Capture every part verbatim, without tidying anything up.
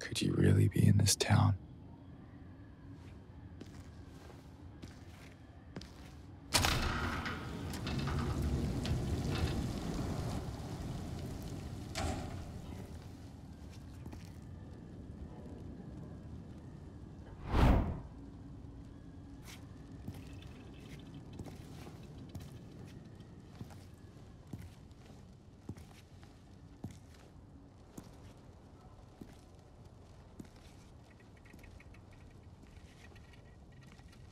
Could you really be in this town?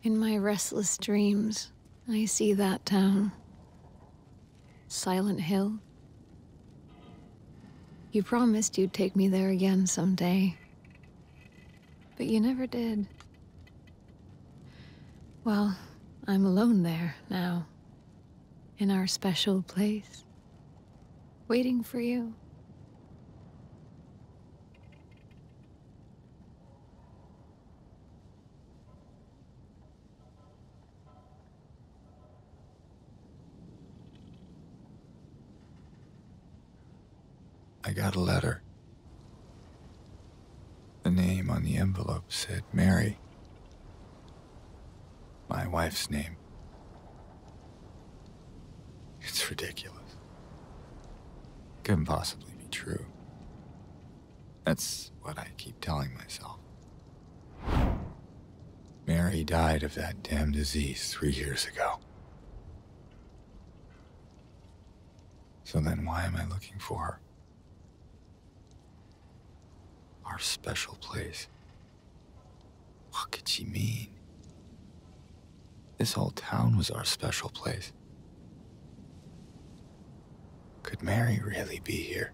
In my restless dreams, I see that town. Silent Hill. You promised you'd take me there again someday. But you never did. Well, I'm alone there now. In our special place. Waiting for you. I got a letter. The name on the envelope said Mary. My wife's name. It's ridiculous. Couldn't possibly be true. That's what I keep telling myself. Mary died of that damn disease three years ago. So then why am I looking for her? Our special place. What could she mean? This whole town was our special place. Could Mary really be here?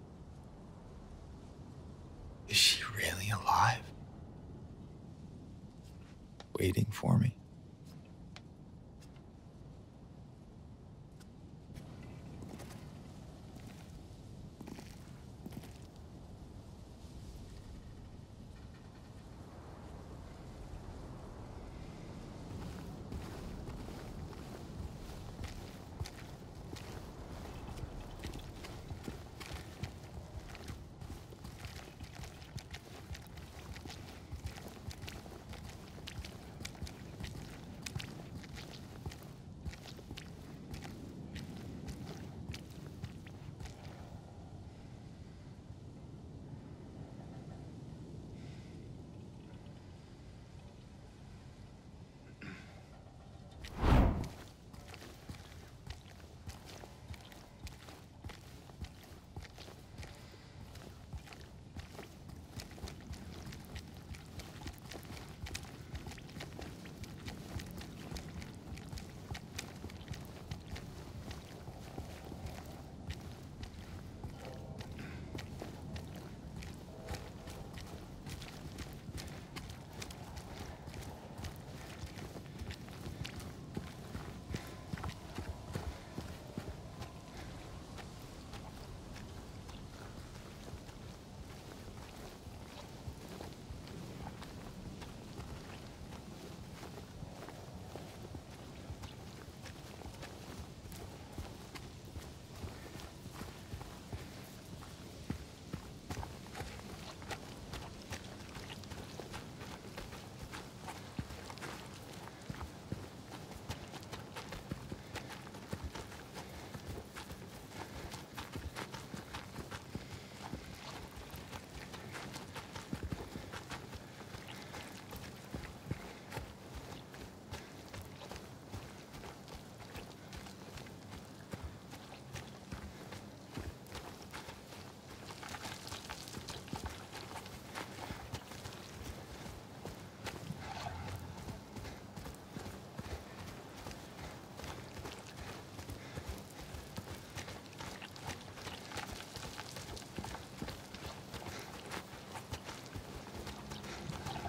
Is she really alive? Waiting for me?